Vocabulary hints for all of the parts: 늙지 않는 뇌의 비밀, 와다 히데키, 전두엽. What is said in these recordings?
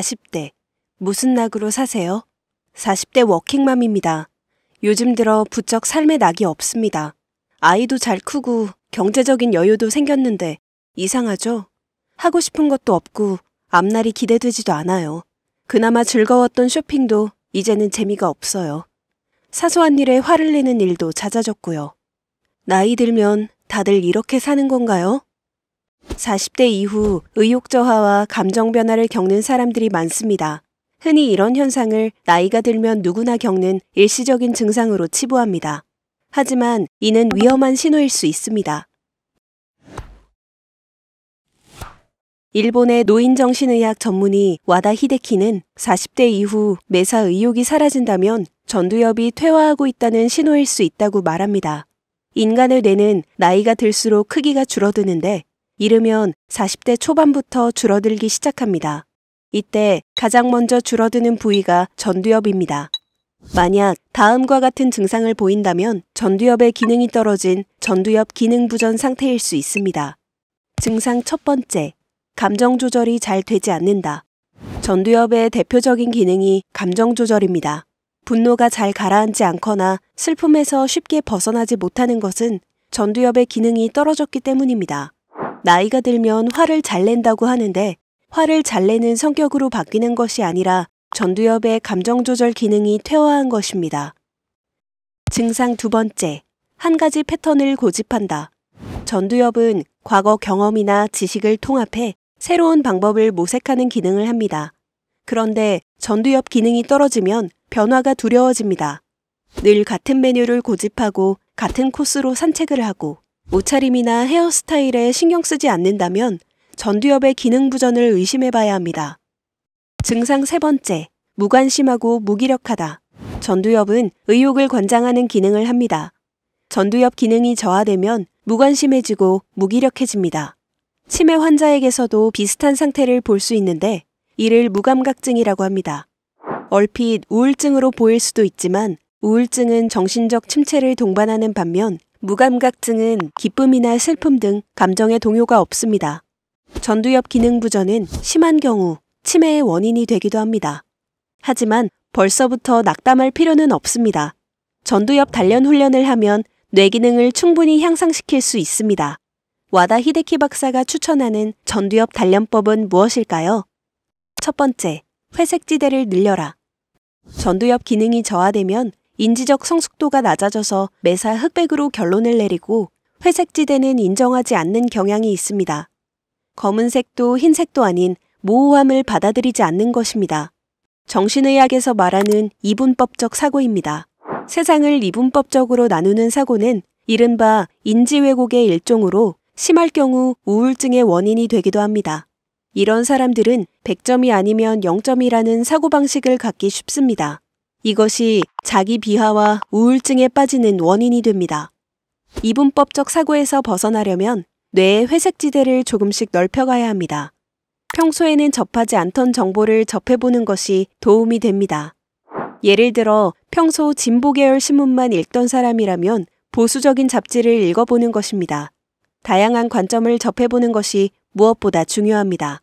40대. 무슨 낙으로 사세요? 40대 워킹맘입니다. 요즘 들어 부쩍 삶의 낙이 없습니다. 아이도 잘 크고 경제적인 여유도 생겼는데 이상하죠? 하고 싶은 것도 없고 앞날이 기대되지도 않아요. 그나마 즐거웠던 쇼핑도 이제는 재미가 없어요. 사소한 일에 화를 내는 일도 잦아졌고요. 나이 들면 다들 이렇게 사는 건가요? 40대 이후 의욕 저하와 감정 변화를 겪는 사람들이 많습니다. 흔히 이런 현상을 나이가 들면 누구나 겪는 일시적인 증상으로 치부합니다. 하지만 이는 위험한 신호일 수 있습니다. 일본의 노인정신의학 전문의 와다 히데키는 40대 이후 매사 의욕이 사라진다면 전두엽이 퇴화하고 있다는 신호일 수 있다고 말합니다. 인간의 뇌는 나이가 들수록 크기가 줄어드는데 이르면 40대 초반부터 줄어들기 시작합니다. 이때 가장 먼저 줄어드는 부위가 전두엽입니다. 만약 다음과 같은 증상을 보인다면 전두엽의 기능이 떨어진 전두엽 기능 부전 상태일 수 있습니다. 증상 첫 번째, 감정 조절이 잘 되지 않는다. 전두엽의 대표적인 기능이 감정 조절입니다. 분노가 잘 가라앉지 않거나 슬픔에서 쉽게 벗어나지 못하는 것은 전두엽의 기능이 떨어졌기 때문입니다. 나이가 들면 화를 잘 낸다고 하는데 화를 잘 내는 성격으로 바뀌는 것이 아니라 전두엽의 감정 조절 기능이 퇴화한 것입니다. 증상 두 번째, 한 가지 패턴을 고집한다. 전두엽은 과거 경험이나 지식을 통합해 새로운 방법을 모색하는 기능을 합니다. 그런데 전두엽 기능이 떨어지면 변화가 두려워집니다. 늘 같은 메뉴를 고집하고 같은 코스로 산책을 하고 옷차림이나 헤어스타일에 신경 쓰지 않는다면 전두엽의 기능 부전을 의심해봐야 합니다. 증상 세 번째, 무관심하고 무기력하다. 전두엽은 의욕을 권장하는 기능을 합니다. 전두엽 기능이 저하되면 무관심해지고 무기력해집니다. 치매 환자에게서도 비슷한 상태를 볼 수 있는데 이를 무감각증이라고 합니다. 얼핏 우울증으로 보일 수도 있지만 우울증은 정신적 침체를 동반하는 반면 무감각증은 기쁨이나 슬픔 등 감정의 동요가 없습니다. 전두엽 기능 부전은 심한 경우 치매의 원인이 되기도 합니다. 하지만 벌써부터 낙담할 필요는 없습니다. 전두엽 단련 훈련을 하면 뇌 기능을 충분히 향상시킬 수 있습니다. 와다 히데키 박사가 추천하는 전두엽 단련법은 무엇일까요? 첫 번째, 회색지대를 늘려라. 전두엽 기능이 저하되면 인지적 성숙도가 낮아져서 매사 흑백으로 결론을 내리고 회색지대는 인정하지 않는 경향이 있습니다. 검은색도 흰색도 아닌 모호함을 받아들이지 않는 것입니다. 정신의학에서 말하는 이분법적 사고입니다. 세상을 이분법적으로 나누는 사고는 이른바 인지왜곡의 일종으로 심할 경우 우울증의 원인이 되기도 합니다. 이런 사람들은 100점이 아니면 0점이라는 사고방식을 갖기 쉽습니다. 이것이 자기 비하와 우울증에 빠지는 원인이 됩니다. 이분법적 사고에서 벗어나려면 뇌의 회색지대를 조금씩 넓혀가야 합니다. 평소에는 접하지 않던 정보를 접해보는 것이 도움이 됩니다. 예를 들어 평소 진보계열 신문만 읽던 사람이라면 보수적인 잡지를 읽어보는 것입니다. 다양한 관점을 접해보는 것이 무엇보다 중요합니다.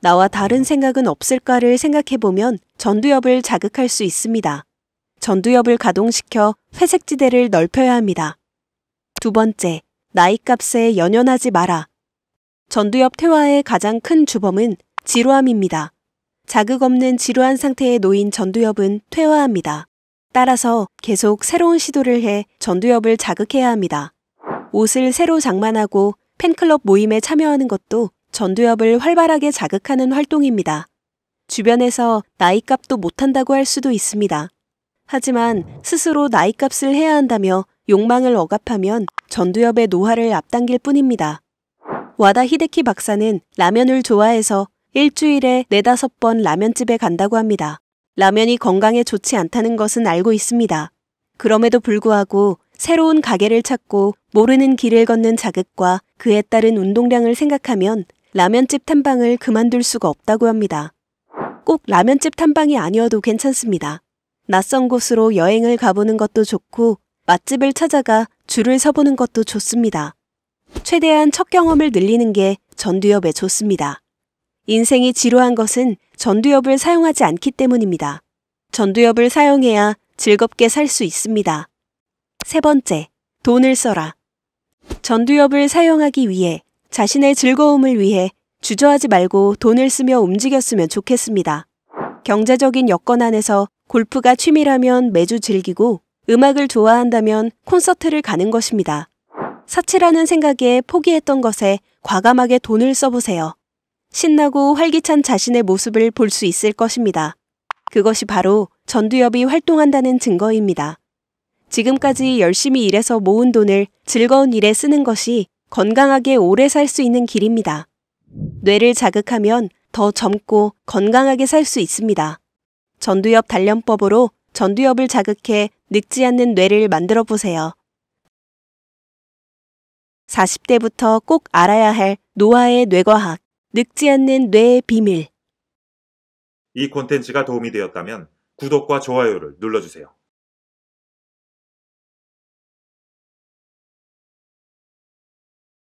나와 다른 생각은 없을까를 생각해보면 전두엽을 자극할 수 있습니다. 전두엽을 가동시켜 회색지대를 넓혀야 합니다. 두 번째, 나이값에 연연하지 마라. 전두엽 퇴화의 가장 큰 주범은 지루함입니다. 자극 없는 지루한 상태에 놓인 전두엽은 퇴화합니다. 따라서 계속 새로운 시도를 해 전두엽을 자극해야 합니다. 옷을 새로 장만하고 팬클럽 모임에 참여하는 것도 전두엽을 활발하게 자극하는 활동입니다. 주변에서 나이값도 못한다고 할 수도 있습니다. 하지만 스스로 나이값을 해야 한다며 욕망을 억압하면 전두엽의 노화를 앞당길 뿐입니다. 와다 히데키 박사는 라면을 좋아해서 일주일에 4~5번 라면집에 간다고 합니다. 라면이 건강에 좋지 않다는 것은 알고 있습니다. 그럼에도 불구하고 새로운 가게를 찾고 모르는 길을 걷는 자극과 그에 따른 운동량을 생각하면 라면집 탐방을 그만둘 수가 없다고 합니다. 꼭 라면집 탐방이 아니어도 괜찮습니다. 낯선 곳으로 여행을 가보는 것도 좋고 맛집을 찾아가 줄을 서보는 것도 좋습니다. 최대한 첫 경험을 늘리는 게 전두엽에 좋습니다. 인생이 지루한 것은 전두엽을 사용하지 않기 때문입니다. 전두엽을 사용해야 즐겁게 살 수 있습니다. 세 번째, 돈을 써라. 전두엽을 사용하기 위해 자신의 즐거움을 위해 주저하지 말고 돈을 쓰며 움직였으면 좋겠습니다. 경제적인 여건 안에서 골프가 취미라면 매주 즐기고 음악을 좋아한다면 콘서트를 가는 것입니다. 사치라는 생각에 포기했던 것에 과감하게 돈을 써보세요. 신나고 활기찬 자신의 모습을 볼 수 있을 것입니다. 그것이 바로 전두엽이 활동한다는 증거입니다. 지금까지 열심히 일해서 모은 돈을 즐거운 일에 쓰는 것이 건강하게 오래 살 수 있는 길입니다. 뇌를 자극하면 더 젊고 건강하게 살 수 있습니다. 전두엽 단련법으로 전두엽을 자극해 늙지 않는 뇌를 만들어 보세요. 40대부터 꼭 알아야 할 노화의 뇌과학, 늙지 않는 뇌의 비밀. 이 콘텐츠가 도움이 되었다면 구독과 좋아요를 눌러주세요.